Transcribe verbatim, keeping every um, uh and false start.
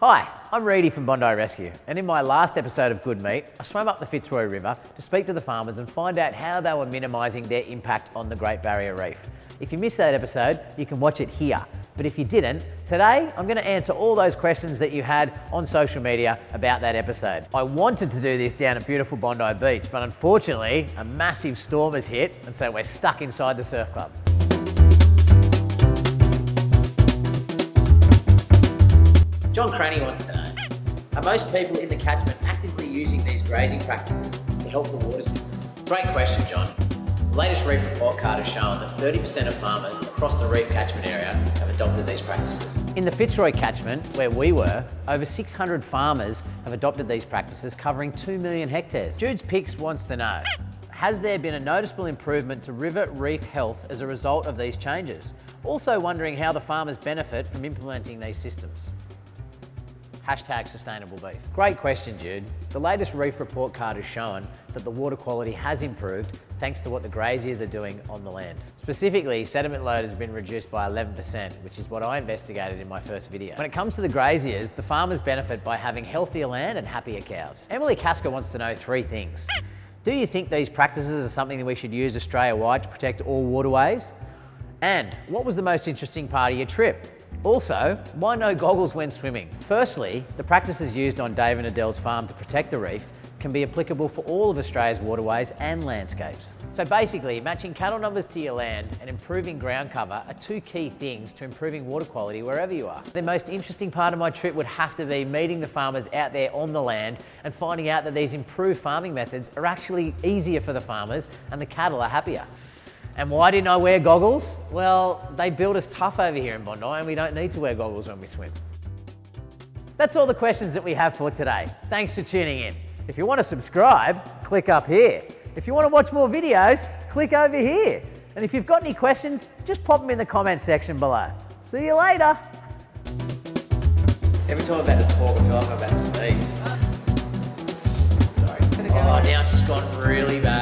Hi, I'm Reedy from Bondi Rescue, and in my last episode of Good Meat, I swam up the Fitzroy River to speak to the farmers and find out how they were minimising their impact on the Great Barrier Reef. If you missed that episode, you can watch it here. But if you didn't, today I'm going to answer all those questions that you had on social media about that episode. I wanted to do this down at beautiful Bondi Beach, but unfortunately a massive storm has hit, and so we're stuck inside the surf club. John Cranny wants to know, are most people in the catchment actively using these grazing practices to help the water systems? Great question, John. The latest Reef Report Card has shown that thirty percent of farmers across the Reef catchment area have adopted these practices. In the Fitzroy catchment, where we were, over six hundred farmers have adopted these practices, covering two million hectares. Jude's Picks wants to know, has there been a noticeable improvement to river reef health as a result of these changes? Also wondering how the farmers benefit from implementing these systems. Hashtag sustainable beef. Great question, Jude. The latest Reef Report Card has shown that the water quality has improved thanks to what the graziers are doing on the land. Specifically, sediment load has been reduced by eleven percent, which is what I investigated in my first video. When it comes to the graziers, the farmers benefit by having healthier land and happier cows. Emily Kasker wants to know three things. Do you think these practices are something that we should use Australia-wide to protect all waterways? And what was the most interesting part of your trip? Also, why no goggles when swimming? Firstly, the practices used on Dave and Adele's farm to protect the reef can be applicable for all of Australia's waterways and landscapes. So basically, matching cattle numbers to your land and improving ground cover are two key things to improving water quality wherever you are. The most interesting part of my trip would have to be meeting the farmers out there on the land and finding out that these improved farming methods are actually easier for the farmers and the cattle are happier. And why didn't I wear goggles? Well, they build us tough over here in Bondi and we don't need to wear goggles when we swim. That's all the questions that we have for today. Thanks for tuning in. If you want to subscribe, click up here. If you want to watch more videos, click over here. And if you've got any questions, just pop them in the comments section below. See you later. Every time I'm about to talk, I feel like I'm about to sneeze. Sorry. Oh, now it's just gone really bad.